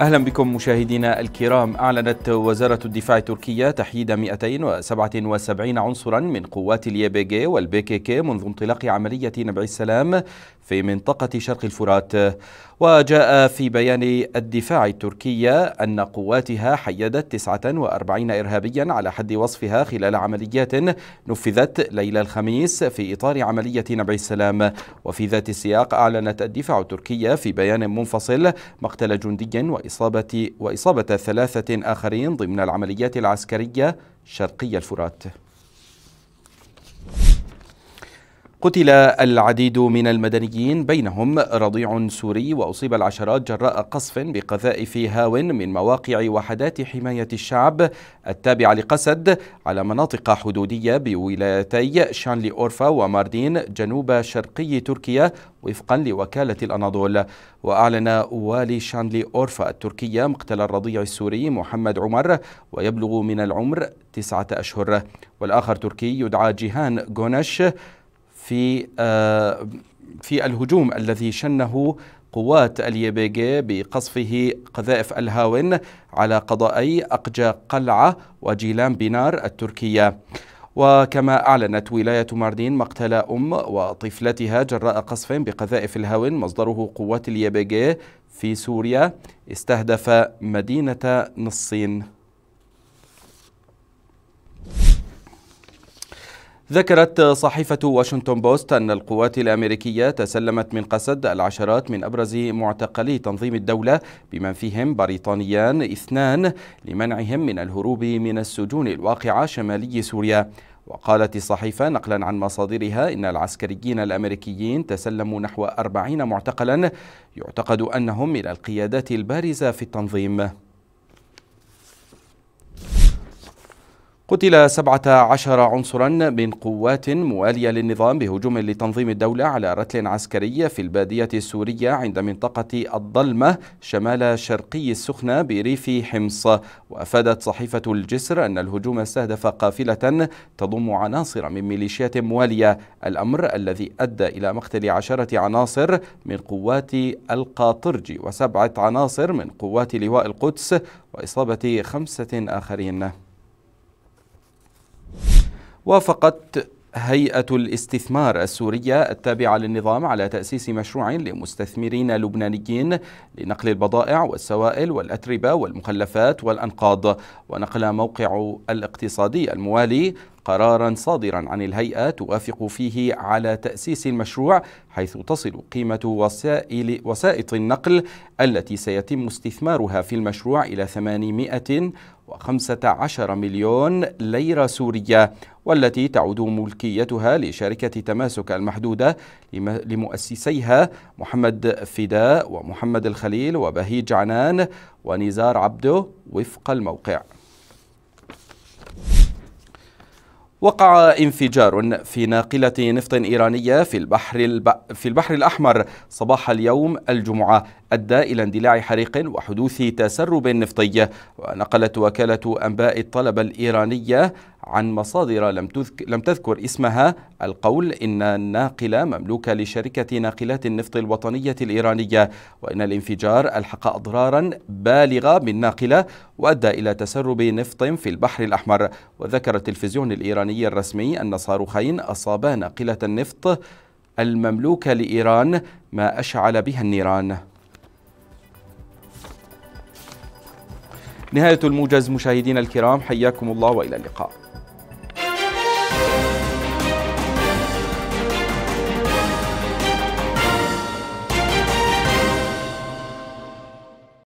أهلا بكم مشاهدينا الكرام. أعلنت وزارة الدفاع التركية تحييد 277 عنصرا من قوات الي بي جي والبي كي كي منذ انطلاق عملية نبع السلام في منطقة شرق الفرات. وجاء في بيان الدفاع التركية أن قواتها حيدت 49 إرهابيا على حد وصفها خلال عمليات نفذت ليلة الخميس في إطار عملية نبع السلام. وفي ذات السياق أعلنت الدفاع التركية في بيان منفصل مقتل جندي وإصابة 3 آخرين ضمن العمليات العسكرية شرقي الفرات. قتل العديد من المدنيين بينهم رضيع سوري، وأصيب العشرات جراء قصف بقذائف هاو من مواقع وحدات حماية الشعب التابعة لقسد على مناطق حدودية بولايتي شانلي أورفا وماردين جنوب شرقي تركيا وفقا لوكالة الأناضول. وأعلن والي شانلي أورفا التركية مقتل الرضيع السوري محمد عمر ويبلغ من العمر 9 أشهر، والآخر تركي يدعى جيهان غونش في الهجوم الذي شنه قوات الي بي جي بقصفه قذائف الهاون على قضائي أقجة قلعه وجيلان بنار التركية. وكما أعلنت ولاية ماردين مقتل أم وطفلتها جراء قصف بقذائف الهاون مصدره قوات الي بي جي في سوريا، استهدف مدينة نصين. ذكرت صحيفة واشنطن بوست أن القوات الأمريكية تسلمت من قسد العشرات من أبرز معتقلي تنظيم الدولة بمن فيهم بريطانيان 2 لمنعهم من الهروب من السجون الواقعة شمالي سوريا. وقالت الصحيفة نقلا عن مصادرها إن العسكريين الأمريكيين تسلموا نحو 40 معتقلا يعتقد أنهم من القيادات البارزة في التنظيم. قتل 17 عنصرا من قوات موالية للنظام بهجوم لتنظيم الدولة على رتل عسكري في البادية السورية عند منطقة الضلمة شمال شرقي السخنة بريف حمص. وأفادت صحيفة الجسر أن الهجوم استهدف قافلة تضم عناصر من ميليشيات موالية، الأمر الذي أدى إلى مقتل 10 عناصر من قوات القاطرج و7 عناصر من قوات لواء القدس وإصابة 5 آخرين. وافقت هيئة الاستثمار السورية التابعة للنظام على تأسيس مشروع لمستثمرين لبنانيين لنقل البضائع والسوائل والأتربة والمخلفات والأنقاض. ونقل موقع الاقتصادي الموالي قرارا صادرا عن الهيئة توافق فيه على تأسيس المشروع، حيث تصل قيمة وسائط النقل التي سيتم استثمارها في المشروع إلى 815 مليون ليرة سورية، والتي تعود ملكيتها لشركة تماسك المحدودة لمؤسسيها محمد فداء ومحمد الخليل وبهيج عنان ونزار عبده وفق الموقع. وقع انفجار في ناقلة نفط إيرانية في البحر الأحمر صباح اليوم الجمعة، أدى إلى اندلاع حريق وحدوث تسرب نفطي. ونقلت وكالة أنباء الطلبة الإيرانية عن مصادر لم تذكر اسمها القول إن الناقلة مملوكة لشركة ناقلات النفط الوطنية الإيرانية، وإن الانفجار ألحق أضرارا بالغة بالناقلة وأدى إلى تسرب نفط في البحر الأحمر. وذكر التلفزيون الإيراني الرسمي أن صاروخين أصابا ناقلة النفط المملوكة لإيران ما أشعل بها النيران. نهاية الموجز مشاهدينا الكرام، حياكم الله وإلى اللقاء.